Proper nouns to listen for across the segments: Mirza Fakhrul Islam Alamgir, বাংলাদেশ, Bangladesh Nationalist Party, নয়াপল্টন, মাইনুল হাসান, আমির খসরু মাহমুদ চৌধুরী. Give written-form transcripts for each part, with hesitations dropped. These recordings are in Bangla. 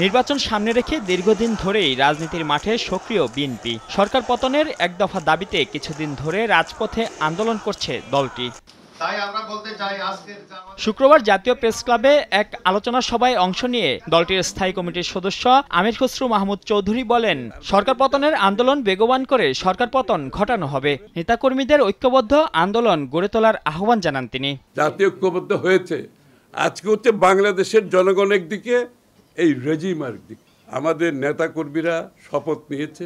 নির্বাচন সামনে রেখে দীর্ঘদিন ধরেই রাজনীতির মাঠে সক্রিয় বিএনপি। সরকার পতনের এক দফা দাবিতে কিছুদিন ধরে রাজপথে আন্দোলন করছে দলটি। শুক্রবার জাতীয় প্রেস ক্লাবে এক আলোচনা সভায় অংশ নিয়ে দলটির স্থায়ী কমিটির সদস্য আমির খসরু মাহমুদ চৌধুরী বলেন, সরকার পতনের আন্দোলন বেগবান করে সরকার পতন ঘটানো হবে। নেতাকর্মীদের ঐক্যবদ্ধ আন্দোলন গড়ে তোলার আহ্বান জানান তিনি। জাতীয় ঐক্যবদ্ধ হয়েছে আজকে হচ্ছে বাংলাদেশের জনগণ একদিকে, এই রেজিম আরেকদিকে। আমাদের নেতাকর্মীরা শপথ নিয়েছে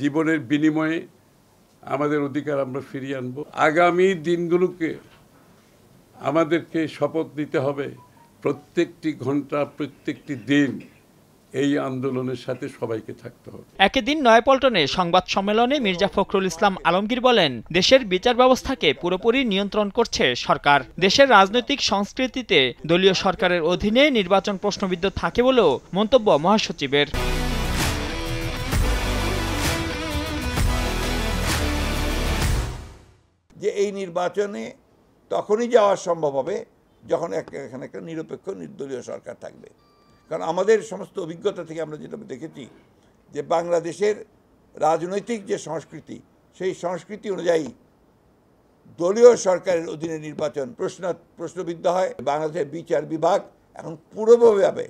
জীবনের বিনিময়ে আমাদের অধিকার আমরা ফিরিয়ে আনব। আগামী দিনগুলোকে আমাদেরকে শপথ নিতে হবে প্রত্যেকটি ঘন্টা প্রত্যেকটি দিন এই আন্দোলনের সাথে সবাইকে থাকতে হবে। একদিন নয়াপল্টনে সংবাদ সম্মেলনে মির্জা ফখরুল ইসলাম আলমগীর বলেন, দেশের বিচার ব্যবস্থাকে পুরোপুরি নিয়ন্ত্রণ করছে সরকার। দেশের রাজনৈতিক সংস্কৃতিতে দলীয় সরকারের অধীনে নির্বাচন প্রশ্নবিদ্ধ থাকে বলেও মন্তব্য মহাসচিবের। যে এই নির্বাচনে তখনই যাওয়া সম্ভব হবে যখন এখানে একটা নিরপেক্ষ নির্দলীয় সরকার থাকবে। কারণ আমাদের সমস্ত অভিজ্ঞতা থেকে আমরা যেটা দেখেছি যে বাংলাদেশের রাজনৈতিক যে সংস্কৃতি, সেই সংস্কৃতি অনুযায়ী দলীয় সরকারের অধীনে নির্বাচন প্রশ্নবিদ্ধ হয়। বাংলাদেশের বিচার বিভাগ এখন পুরোপুরিভাবে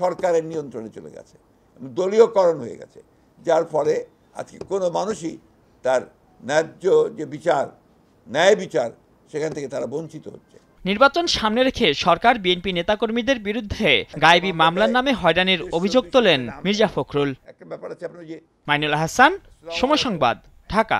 সরকারের নিয়ন্ত্রণে চলে গেছে, দলীয়করণ হয়ে গেছে, যার ফলে আজকে কোনো মানুষই তার ন্যায্য যে বিচার, ন্যায় বিচার, সেখান থেকে তারা বঞ্চিত হচ্ছে। নির্বাচন সামনে রেখে সরকার বিএনপি নেতাকর্মীদের বিরুদ্ধে গায়েবী মামলার নামে হয়রানির অভিযোগ তোলেন মির্জা ফখরুল। মাইনুল হাসান, সময় সংবাদ, ঢাকা।